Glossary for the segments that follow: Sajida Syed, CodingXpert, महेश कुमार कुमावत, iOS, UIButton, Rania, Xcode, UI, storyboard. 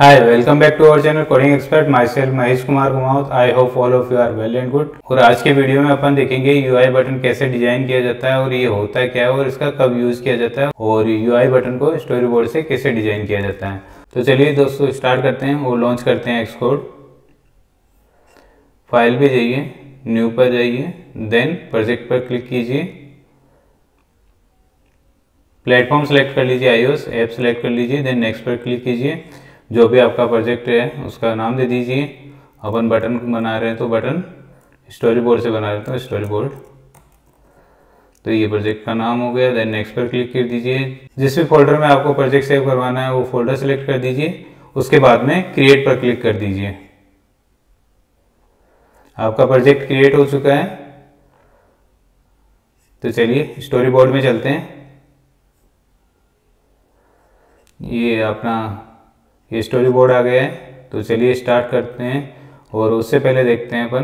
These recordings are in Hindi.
Hi, welcome back to our channel Coding Expert. Myself महेश कुमार कुमावत. I hope all of you are well and good. और आज के वीडियो में अपन देखेंगे UI बटन कैसे डिजाइन किया जाता है और ये होता है क्या है और इसका कब यूज किया जाता है और UI बटन को स्टोरी बोर्ड से कैसे डिजाइन किया जाता है। तो चलिए दोस्तों स्टार्ट करते हैं और लॉन्च करते हैं Xcode। फाइल पे जाइए, न्यू पर जाइए, देन प्रोजेक्ट पर क्लिक कीजिए, प्लेटफॉर्म सेलेक्ट कर लीजिए, iOS ऐप सेलेक्ट कर लीजिए, देन नेक्स्ट पर क्लिक कीजिए। जो भी आपका प्रोजेक्ट है उसका नाम दे दीजिए। अपन बटन बना रहे हैं तो बटन, स्टोरी बोर्ड से बना रहे हैं तो स्टोरी बोर्ड, तो ये प्रोजेक्ट का नाम हो गया। देन नेक्स्ट पर क्लिक कर दीजिए। जिस भी फोल्डर में आपको प्रोजेक्ट सेव करवाना है वो फोल्डर सेलेक्ट कर दीजिए। उसके बाद में क्रिएट पर क्लिक कर दीजिए। आपका प्रोजेक्ट क्रिएट हो चुका है। तो चलिए स्टोरी बोर्ड में चलते हैं। ये अपना ये स्टोरी बोर्ड आ गया है। तो चलिए स्टार्ट करते हैं और उससे पहले देखते हैं अपन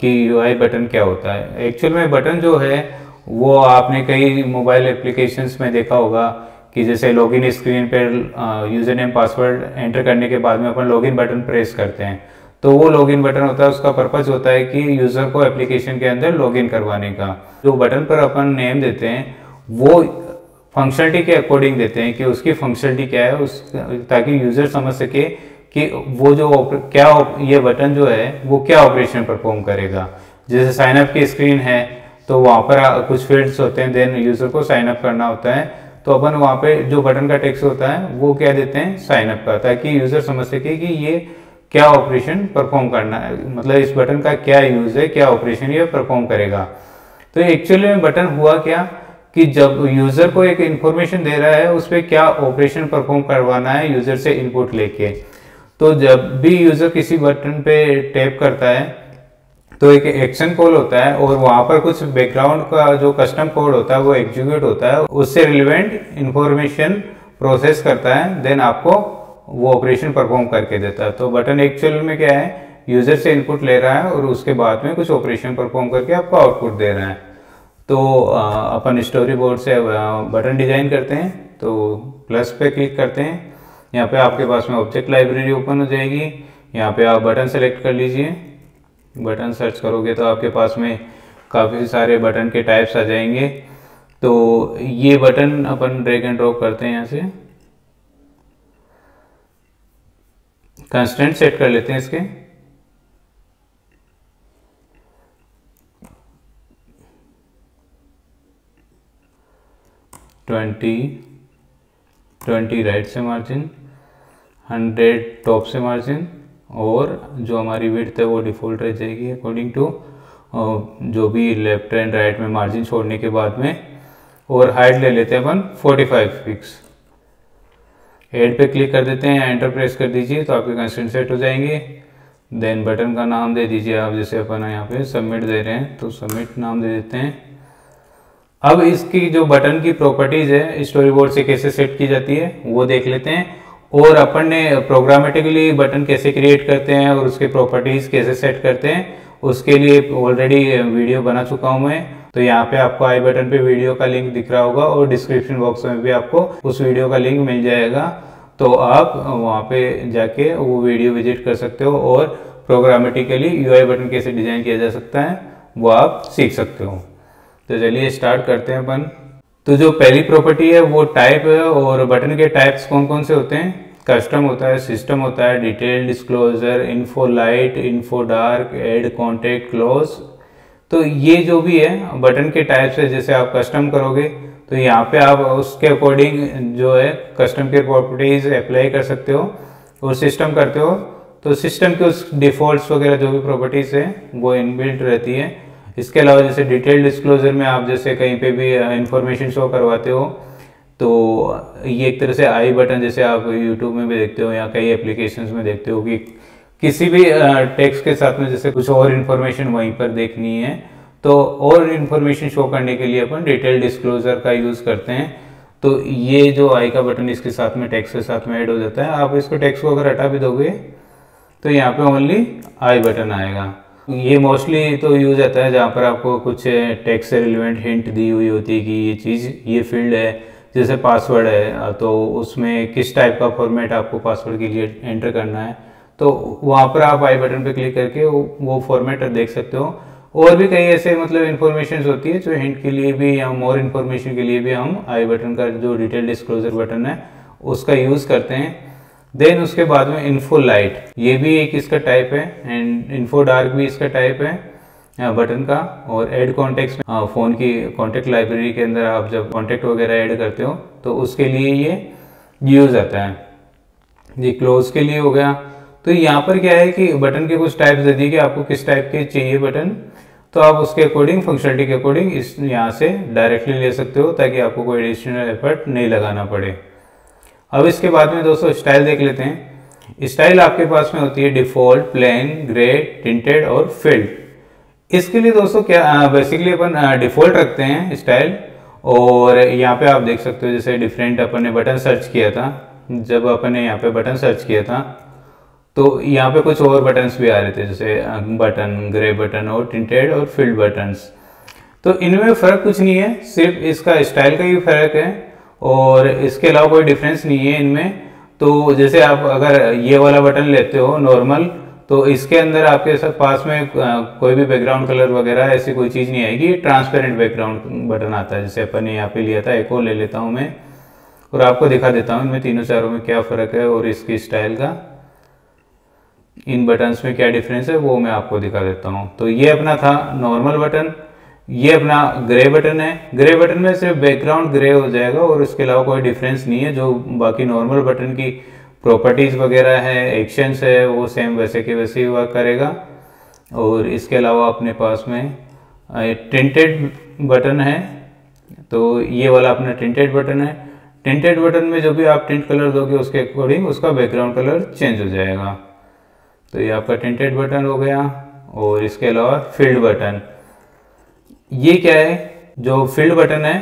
कि यूआई बटन क्या होता है। एक्चुअल में बटन जो है वो आपने कई मोबाइल एप्लीकेशंस में देखा होगा कि जैसे लॉगिन स्क्रीन पर यूज़र नेम पासवर्ड एंटर करने के बाद में अपन लॉगिन बटन प्रेस करते हैं तो वो लॉगिन बटन होता है। उसका पर्पस होता है कि यूज़र को एप्लीकेशन के अंदर लॉगिन करवाने का। जो बटन पर अपन नेम देते हैं वो फंक्शनलिटी के अकॉर्डिंग देते हैं कि उसकी फंक्शनलिटी क्या है, उस ताकि यूज़र समझ सके कि वो जो ये बटन जो है वो क्या ऑपरेशन परफॉर्म करेगा। जैसे साइनअप की स्क्रीन है तो वहाँ पर कुछ फील्ड्स होते हैं, देन यूज़र को साइनअप करना होता है तो अपन वहाँ पे जो बटन का टेक्स्ट होता है वो क्या देते हैं, साइनअप का, ताकि यूज़र समझ सके कि ये क्या ऑपरेशन परफॉर्म करना है, मतलब इस बटन का क्या यूज़ है, क्या ऑपरेशन ये परफॉर्म करेगा। तो एक्चुअली में बटन हुआ क्या कि जब यूज़र को एक इन्फॉर्मेशन दे रहा है उस पर क्या ऑपरेशन परफॉर्म करवाना है यूज़र से इनपुट लेके। तो जब भी यूज़र किसी बटन पे टैप करता है तो एक एक्शन कॉल होता है और वहाँ पर कुछ बैकग्राउंड का जो कस्टम कोड होता है वो एग्जीक्यूट होता है, उससे रिलेवेंट इन्फॉर्मेशन प्रोसेस करता है, देन आपको वो ऑपरेशन परफॉर्म करके देता है। तो बटन एक्चुअल में क्या है, यूज़र से इनपुट ले रहा है और उसके बाद में कुछ ऑपरेशन परफॉर्म करके आपको आउटपुट दे रहा है। तो अपन स्टोरी बोर्ड से बटन डिज़ाइन करते हैं। तो प्लस पे क्लिक करते हैं, यहाँ पे आपके पास में ऑब्जेक्ट लाइब्रेरी ओपन हो जाएगी। यहाँ पे आप बटन सेलेक्ट कर लीजिए, बटन सर्च करोगे तो आपके पास में काफ़ी सारे बटन के टाइप्स आ जाएंगे। तो ये बटन अपन ड्रैग एंड ड्रॉप करते हैं, यहाँ से कंस्टेंट सेट कर लेते हैं इसके। ट्वेंटी राइट से मार्जिन, 100 टॉप से मार्जिन और जो हमारी विड्थ है वो डिफ़ॉल्ट रह जाएगी अकॉर्डिंग टू जो भी लेफ्ट एंड राइट में मार्जिन छोड़ने के बाद में। और हाइट ले लेते हैं अपन 45 फिक्स। एड पे क्लिक कर देते हैं, एंटर प्रेस कर दीजिए तो आपके कंस्टेंट सेट हो जाएंगे। देन बटन का नाम दे दीजिए आप, जैसे अपन यहाँ पे सबमिट दे रहे हैं तो सबमिट नाम दे देते हैं। अब इसकी जो बटन की प्रॉपर्टीज़ है स्टोरी बोर्ड से कैसे सेट की जाती है वो देख लेते हैं और अपन ने प्रोग्रामेटिकली बटन कैसे क्रिएट करते हैं और उसके प्रॉपर्टीज़ कैसे सेट करते हैं उसके लिए ऑलरेडी वीडियो बना चुका हूं मैं। तो यहाँ पे आपको आई बटन पे वीडियो का लिंक दिख रहा होगा और डिस्क्रिप्शन बॉक्स में भी आपको उस वीडियो का लिंक मिल जाएगा, तो आप वहाँ पर जाके वो वीडियो विजिट कर सकते हो और प्रोग्रामेटिकली यूआई बटन कैसे डिज़ाइन किया जा सकता है वो आप सीख सकते हो। तो चलिए स्टार्ट करते हैं अपन। तो जो पहली प्रॉपर्टी है वो टाइप है और बटन के टाइप्स कौन कौन से होते हैं, कस्टम होता है, सिस्टम होता है, detail, disclosure, info light, info dark, add, contact, close. तो ये जो भी है बटन के टाइप्स है। जैसे आप कस्टम करोगे तो यहाँ पे आप उसके अकॉर्डिंग जो है कस्टम के प्रॉपर्टीज अप्लाई कर सकते हो और सिस्टम करते हो तो सिस्टम के उस डिफॉल्ट वगैरह जो भी प्रॉपर्टीज है वो इनबिल्ट रहती है। इसके अलावा जैसे डिटेल डिस्क्लोजर में आप जैसे कहीं पे भी इंफॉर्मेशन शो करवाते हो तो ये एक तरह से आई बटन, जैसे आप यूट्यूब में भी देखते हो या कई एप्लीकेशंस में देखते हो कि किसी भी टेक्स्ट के साथ में जैसे कुछ और इन्फॉर्मेशन वहीं पर देखनी है तो और इन्फॉर्मेशन शो करने के लिए अपन डिटेल डिस्क्लोजर का यूज़ करते हैं। तो ये जो आई का बटन इसके साथ में टेक्स्ट के साथ में ऐड हो जाता है। आप इसको टेक्स्ट को अगर हटा भी दोगे तो यहाँ पर ओनली आई बटन आएगा। ये मोस्टली तो यूज आता है जहाँ पर आपको कुछ टेक्स्ट से रिलेवेंट हिंट दी हुई होती है कि ये चीज़, ये फील्ड है जैसे पासवर्ड है तो उसमें किस टाइप का फॉर्मेट आपको पासवर्ड के लिए एंटर करना है, तो वहाँ पर आप आई बटन पर क्लिक करके वो फॉर्मेट देख सकते हो। और भी कई ऐसे मतलब इन्फॉर्मेशन होती है जो हिंट के लिए भी या मोर इन्फॉर्मेशन के लिए भी हम आई बटन का जो डिटेल डिस्क्लोजर बटन है उसका यूज़ करते हैं। देन उसके बाद में इन्फो लाइट, ये भी एक इसका टाइप है, एंड इन्फो डार्क भी इसका टाइप है बटन का। और ऐड कॉन्टेक्ट, फ़ोन की कॉन्टेक्ट लाइब्रेरी के अंदर आप जब कॉन्टेक्ट वगैरह ऐड करते हो तो उसके लिए ये यूज़ आता है जी। क्लोज के लिए हो गया, तो यहाँ पर क्या है कि बटन के कुछ टाइप्स दे दिए कि आपको किस टाइप के चाहिए बटन, तो आप उसके अकॉर्डिंग फंक्शनलिटी के अकॉर्डिंग इस यहाँ से डायरेक्टली ले सकते हो ताकि आपको कोई एडिशनल एफर्ट नहीं लगाना पड़े। अब इसके बाद में दोस्तों स्टाइल देख लेते हैं। स्टाइल आपके पास में होती है डिफ़ॉल्ट, प्लेन, ग्रे, टिंटेड और फिल्ड। इसके लिए दोस्तों क्या बेसिकली अपन डिफ़ॉल्ट रखते हैं स्टाइल। और यहाँ पे आप देख सकते हो जैसे डिफरेंट अपन ने बटन सर्च किया था, जब अपन ने यहाँ पे बटन सर्च किया था तो यहाँ पे कुछ और बटन्स भी आ रहे थे जैसे बटन, ग्रे बटन और टिंटेड और फिल्ड बटन्स। तो इनमें फ़र्क कुछ नहीं है, सिर्फ इसका स्टाइल का ही फ़र्क है और इसके अलावा कोई डिफरेंस नहीं है इनमें। तो जैसे आप अगर ये वाला बटन लेते हो नॉर्मल, तो इसके अंदर आपके साथ पास में कोई भी बैकग्राउंड कलर वगैरह ऐसी कोई चीज़ नहीं आएगी, ट्रांसपेरेंट बैकग्राउंड बटन आता है। जैसे अपन ने यहाँ पे लिया था, एक और ले लेता हूँ मैं और आपको दिखा देता हूँ इनमें तीनों चारों में क्या फ़र्क है और इसकी स्टाइल का इन बटन्स में क्या डिफरेंस है वो मैं आपको दिखा देता हूँ। तो ये अपना था नॉर्मल बटन, ये अपना ग्रे बटन है। ग्रे बटन में सिर्फ बैकग्राउंड ग्रे हो जाएगा और उसके अलावा कोई डिफरेंस नहीं है, जो बाकी नॉर्मल बटन की प्रॉपर्टीज़ वगैरह है, एक्शंस है, वो सेम वैसे के वैसे ही वर्क करेगा। और इसके अलावा अपने पास में टिंटेड बटन है, तो ये वाला अपना टिंटेड बटन है। टिंटेड बटन में जो भी आप टिंट कलर दोगे उसके अकॉर्डिंग उसका बैकग्राउंड कलर चेंज हो जाएगा। तो ये आपका टिंटेड बटन हो गया। और इसके अलावा फील्ड बटन, ये क्या है, जो फील्ड बटन है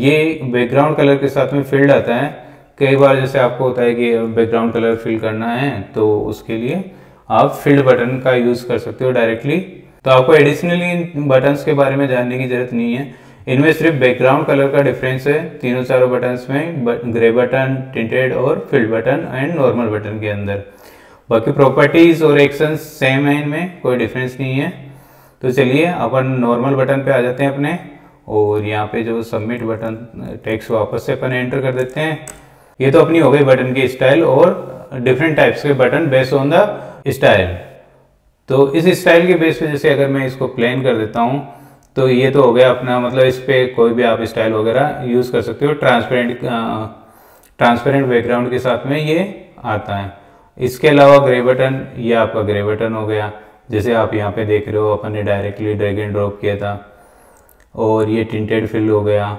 ये बैकग्राउंड कलर के साथ में फील्ड आता है। कई बार जैसे आपको होता है कि बैकग्राउंड कलर फिल करना है तो उसके लिए आप फील्ड बटन का यूज़ कर सकते हो डायरेक्टली। तो आपको एडिशनली इन बटन्स के बारे में जानने की ज़रूरत नहीं है, इनमें सिर्फ बैकग्राउंड कलर का डिफरेंस है तीनों चारों बटन्स में, ग्रे बटन, टिंटेड और field button and normal button के अंदर। बाकी प्रॉपर्टीज़ और एक्शंस सेम है, इनमें कोई डिफरेंस नहीं है। तो चलिए अपन नॉर्मल बटन पे आ जाते हैं अपने, और यहाँ पे जो सबमिट बटन टेक्स्ट वापस से अपन एंटर कर देते हैं। ये तो अपनी हो गई बटन की स्टाइल और डिफरेंट टाइप्स के button based on the style. तो इस स्टाइल के बेस पे जैसे अगर मैं इसको प्लेन कर देता हूँ तो ये तो हो गया अपना, मतलब इस पर कोई भी आप स्टाइल वगैरह यूज़ कर सकते हो। ट्रांसपेरेंट बैकग्राउंड के साथ में ये आता है। इसके अलावा ग्रे बटन, ये आपका ग्रे बटन हो गया, जैसे आप यहाँ पे देख रहे हो अपन ने डायरेक्टली ड्रैग एंड ड्रॉप किया था। और ये टिंटेड फील्ड हो गया।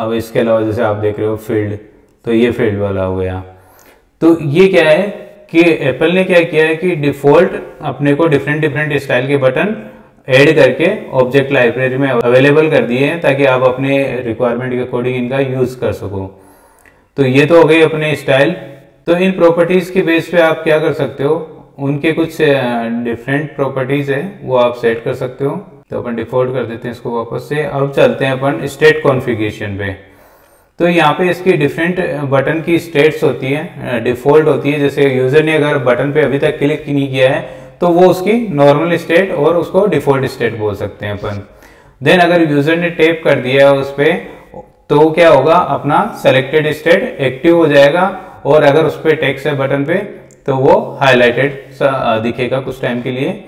अब इसके अलावा जैसे आप देख रहे हो फील्ड, तो ये फील्ड वाला हो गया। तो ये क्या है कि एप्पल ने क्या किया है कि डिफ़ॉल्ट अपने को डिफरेंट डिफरेंट स्टाइल के बटन ऐड करके ऑब्जेक्ट लाइब्रेरी में अवेलेबल कर दिए हैं ताकि आप अपने रिक्वायरमेंट के अकॉर्डिंग इनका यूज़ कर सको। तो ये तो हो गई अपने स्टाइल। तो इन प्रॉपर्टीज़ के बेस पे आप क्या कर सकते हो, उनके कुछ डिफरेंट प्रॉपर्टीज है वो आप सेट कर सकते हो। तो अपन डिफ़ॉल्ट कर देते हैं इसको वापस से। अब चलते हैं अपन स्टेट कॉन्फ़िगरेशन पे। तो यहाँ पे इसकी डिफरेंट बटन की स्टेट्स होती है, डिफ़ॉल्ट होती है। जैसे यूज़र ने अगर बटन पे अभी तक क्लिक नहीं किया है तो वो उसकी नॉर्मल स्टेट और उसको डिफ़ॉल्ट स्टेट बोल सकते हैं अपन। देन अगर यूज़र ने टैप कर दिया है उस पर तो क्या होगा, अपना सेलेक्टेड स्टेट एक्टिव हो जाएगा और अगर उस पर टेक्स्ट है बटन पे तो वो हाईलाइटेड सा दिखेगा कुछ टाइम के लिए।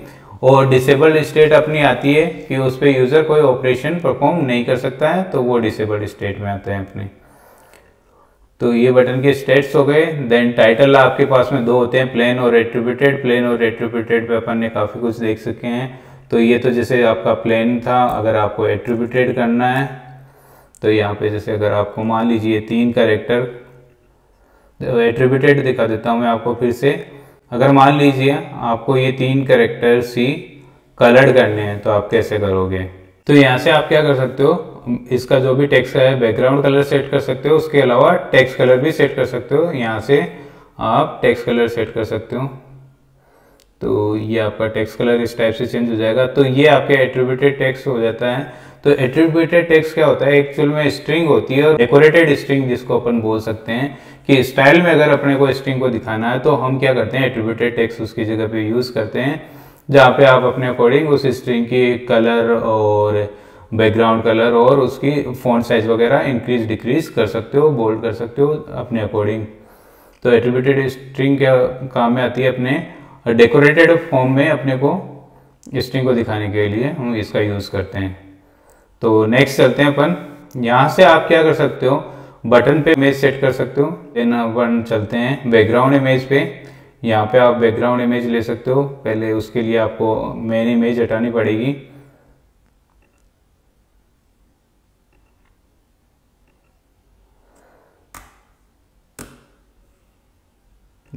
और डिसेबल्ड स्टेट अपनी आती है कि उस पर यूज़र कोई ऑपरेशन परफॉर्म नहीं कर सकता है, तो वो डिसेबल्ड स्टेट में आते हैं अपने। तो ये बटन के स्टेट्स हो गए। देन टाइटल आपके पास में दो होते हैं, प्लेन और एट्रीब्यूटेड। प्लेन और एट्रीब्यूटेड पे अपन ने काफ़ी कुछ देख सके हैं। तो ये तो जैसे आपका प्लेन था, अगर आपको एट्रीब्यूटेड करना है तो यहाँ पर जैसे अगर आपको मान लीजिए 3 कैरेक्टर एट्रीब्यूटेड दिखा देता हूँ मैं आपको फिर से। अगर मान लीजिए आपको ये 3 कैरेक्टर सी कलर्ड करने हैं तो आप कैसे करोगे, तो यहाँ से आप क्या कर सकते हो, इसका जो भी टेक्स्ट है बैकग्राउंड कलर सेट कर सकते हो, उसके अलावा टेक्स्ट कलर भी सेट कर सकते हो। यहाँ से आप टेक्स्ट कलर सेट कर सकते हो, तो ये आपका टेक्स्ट कलर इस टाइप से चेंज हो जाएगा। तो ये आपके एट्रीब्यूटेड टेक्स्ट हो जाता है। तो एट्रीब्यूटेड टेक्स्ट क्या होता है, एक्चुअल में स्ट्रिंग होती है, और डेकोरेटेड स्ट्रिंग जिसको अपन बोल सकते हैं कि स्टाइल में अगर अपने को स्ट्रिंग को दिखाना है तो हम क्या करते हैं, एट्रीब्यूटेड टेक्स्ट उसकी जगह पे यूज़ करते हैं, जहाँ पे आप अपने अकॉर्डिंग उस स्ट्रिंग की कलर और बैकग्राउंड कलर और उसकी फ़ॉन्ट साइज वगैरह इंक्रीज डिक्रीज कर सकते हो, बोल्ड कर सकते हो अपने अकॉर्डिंग। तो एट्रीब्यूटेड स्ट्रिंग क्या काम में आती है, अपने डेकोरेटेड फॉर्म में अपने को स्ट्रिंग को दिखाने के लिए हम इसका यूज़ करते हैं। तो नेक्स्ट चलते हैं अपन, यहाँ से आप क्या कर सकते हो, बटन पे इमेज सेट कर सकते हो। देन अपन चलते हैं बैकग्राउंड इमेज पे, यहाँ पे आप बैकग्राउंड इमेज ले सकते हो। पहले उसके लिए आपको मेन इमेज हटानी पड़ेगी।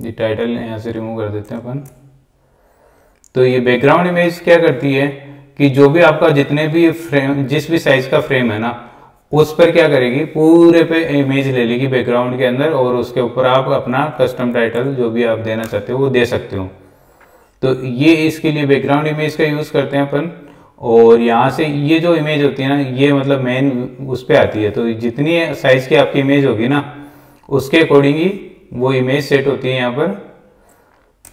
ये टाइटल यहाँ से रिमूव कर देते हैं अपन। तो ये बैकग्राउंड इमेज क्या करती है कि जो भी आपका जितने भी फ्रेम, जिस भी साइज का फ्रेम है ना, उस पर क्या करेगी, पूरे पे इमेज ले लेगी बैकग्राउंड के अंदर, और उसके ऊपर आप अपना कस्टम टाइटल जो भी आप देना चाहते हो वो दे सकते हो। तो ये इसके लिए बैकग्राउंड इमेज का यूज़ करते हैं अपन। और यहाँ से ये जो इमेज होती है ना, ये मतलब मेन उस पर आती है। तो जितनी साइज की आपकी इमेज होगी ना, उसके अकॉर्डिंग ही वो इमेज सेट होती है यहाँ पर।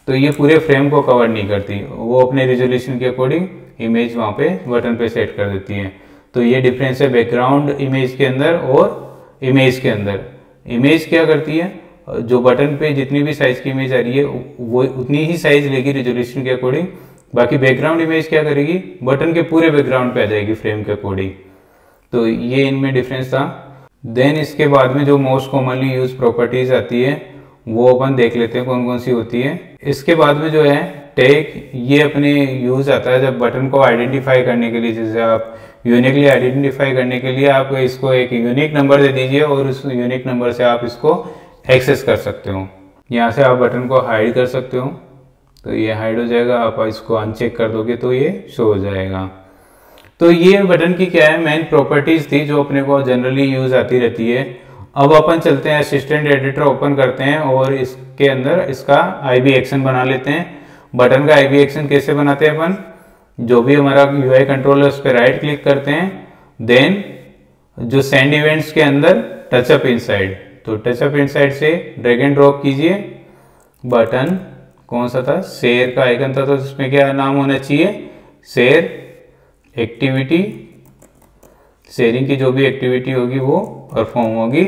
तो ये पूरे फ्रेम को कवर नहीं करती, वो अपने रेजोल्यूशन के अकॉर्डिंग इमेज वहाँ पे बटन पे सेट कर देती है। तो ये डिफरेंस है बैकग्राउंड इमेज के अंदर और इमेज के अंदर। इमेज क्या करती है, जो बटन पे जितनी भी साइज की इमेज आ रही है वो उतनी ही साइज लेगी रेजोल्यूशन के अकॉर्डिंग। बाकी बैकग्राउंड इमेज क्या करेगी, बटन के पूरे बैकग्राउंड पे आ जाएगी फ्रेम के अकॉर्डिंग। तो ये इनमें डिफरेंस था। देन इसके बाद में जो मोस्ट कॉमनली यूज प्रॉपर्टीज आती है वो अपन देख लेते हैं कौन कौन सी होती है। इसके बाद में जो है टैग, ये अपने यूज़ आता है जब बटन को आइडेंटिफाई करने के लिए। जैसे आप यूनिकली आइडेंटिफाई करने के लिए आप इसको एक यूनिक नंबर दे दीजिए, और उस यूनिक नंबर से आप इसको एक्सेस कर सकते हो। यहाँ से आप बटन को हाइड कर सकते हो, तो ये हाइड हो जाएगा। आप इसको अनचेक कर दोगे तो ये शो हो जाएगा। तो ये बटन की क्या है मेन प्रॉपर्टीज़ थी जो अपने को जनरली यूज़ आती रहती है। अब अपन चलते हैं असिस्टेंट एडिटर ओपन करते हैं और इसके अंदर इसका आईबी एक्शन बना लेते हैं। बटन का आईबी एक्शन कैसे बनाते हैं अपन, जो भी हमारा यूआई कंट्रोल है उस पर राइट क्लिक करते हैं। देन जो सेंड इवेंट्स के अंदर टचअप इनसाइड, तो टचअप इनसाइड से ड्रैग एंड ड्रॉप कीजिए। बटन कौन सा था, शेयर का आइकन था, तो उसमें क्या नाम होना चाहिए, शेयर एक्टिविटी, शेयरिंग की जो भी एक्टिविटी होगी वो परफॉर्म होगी।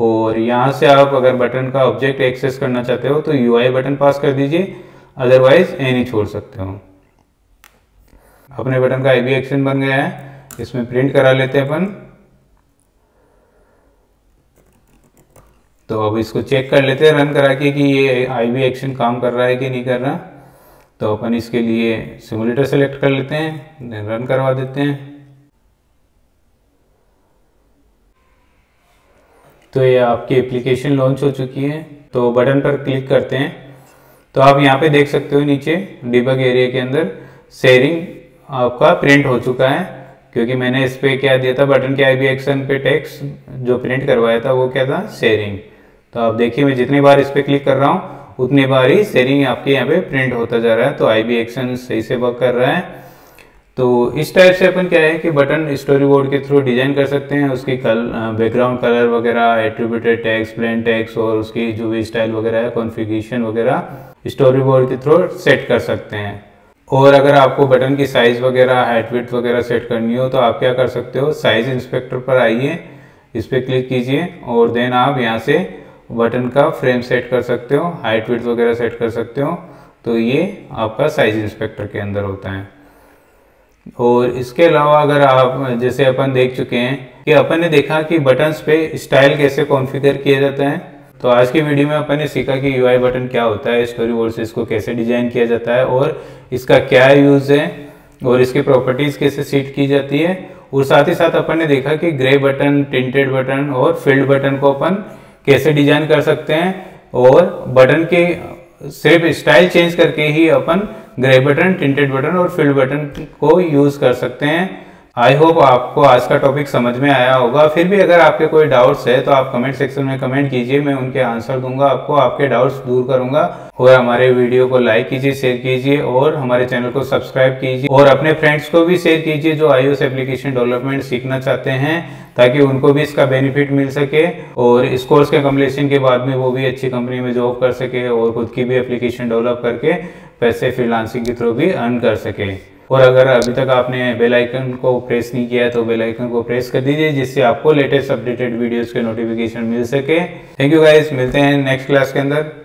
और यहाँ से आप अगर बटन का ऑब्जेक्ट एक्सेस करना चाहते हो तो यूआई बटन पास कर दीजिए, अदरवाइज एनी छोड़ सकते हो। अपने बटन का आईबी एक्शन बन गया है, इसमें प्रिंट करा लेते हैं अपन। तो अब इसको चेक कर लेते हैं रन करा के कि ये आईबी एक्शन काम कर रहा है कि नहीं कर रहा। तो अपन इसके लिए सिमुलेटर सेलेक्ट कर लेते हैं, रन करवा देते हैं। तो ये आपकी एप्लीकेशन लॉन्च हो चुकी है। तो बटन पर क्लिक करते हैं तो आप यहाँ पे देख सकते हो नीचे डिबग एरिया के अंदर शेयरिंग आपका प्रिंट हो चुका है, क्योंकि मैंने इस पर क्या दिया था, बटन के आईबी एक्शन पे टेक्स्ट जो प्रिंट करवाया था वो क्या था, शेयरिंग। तो आप देखिए मैं जितनी बार इस पर क्लिक कर रहा हूँ उतनी बार ही शेयरिंग आपके यहाँ पे प्रिंट होता जा रहा है। तो आईबी एक्शन सही से वर्क कर रहा है। तो इस टाइप से अपन क्या है कि बटन स्टोरी बोर्ड के थ्रू डिजाइन कर सकते हैं। उसकी बैकग्राउंड कलर वगैरह, एट्रीब्यूटेड टेक्स्ट, प्लेन टेक्स्ट और उसकी जो भी स्टाइल वगैरह है, कॉन्फ़िगरेशन वगैरह स्टोरी बोर्ड के थ्रू सेट कर सकते हैं। और अगर आपको बटन की साइज़ वगैरह, हाइट विड्थ वगैरह सेट करनी हो तो आप क्या कर सकते हो, साइज़ इंस्पेक्टर पर आइए, इस पर क्लिक कीजिए और देन आप यहाँ से बटन का फ्रेम सेट कर सकते हो, हाइट विड्थ वगैरह सेट कर सकते हो। तो ये आपका साइज़ इंस्पेक्टर के अंदर होता है। और इसके अलावा अगर आप, जैसे अपन देख चुके हैं कि अपन ने देखा कि बटन्स पे स्टाइल कैसे कॉन्फ़िगर किया जाता है। तो आज की वीडियो में अपन ने सीखा कि यूआई बटन क्या होता है, स्टोरी बोर्ड से इसको कैसे डिज़ाइन किया जाता है और इसका क्या यूज़ है और इसकी प्रॉपर्टीज़ कैसे सेट की जाती है। और साथ ही साथ अपन ने देखा कि ग्रे बटन, टिंटेड बटन और फील्ड बटन को अपन कैसे डिजाइन कर सकते हैं, और बटन के सिर्फ स्टाइल चेंज करके ही अपन ग्रे बटन, टिंटेड बटन और फील्ड बटन को यूज़ कर सकते हैं। आई होप आपको आज का टॉपिक समझ में आया होगा। फिर भी अगर आपके कोई डाउट्स है तो आप कमेंट सेक्शन में कमेंट कीजिए, मैं उनके आंसर दूंगा, आपको आपके डाउट्स दूर करूंगा। और हमारे वीडियो को लाइक कीजिए, शेयर कीजिए और हमारे चैनल को सब्सक्राइब कीजिए और अपने फ्रेंड्स को भी शेयर कीजिए जो iOS एप्लीकेशन डेवलपमेंट सीखना चाहते हैं, ताकि उनको भी इसका बेनिफिट मिल सके और इस कोर्स के कम्प्लीशन के बाद में वो भी अच्छी कंपनी में जॉब कर सके और खुद की भी एप्लीकेशन डेवलप करके पैसे फ्रीलांसिंग के थ्रू भी अर्न कर सके। और अगर अभी तक आपने बेल आइकन को प्रेस नहीं किया है तो बेल आइकन को प्रेस कर दीजिए, जिससे आपको लेटेस्ट अपडेटेड वीडियोस के नोटिफिकेशन मिल सके। थैंक यू गाइस, मिलते हैं नेक्स्ट क्लास के अंदर।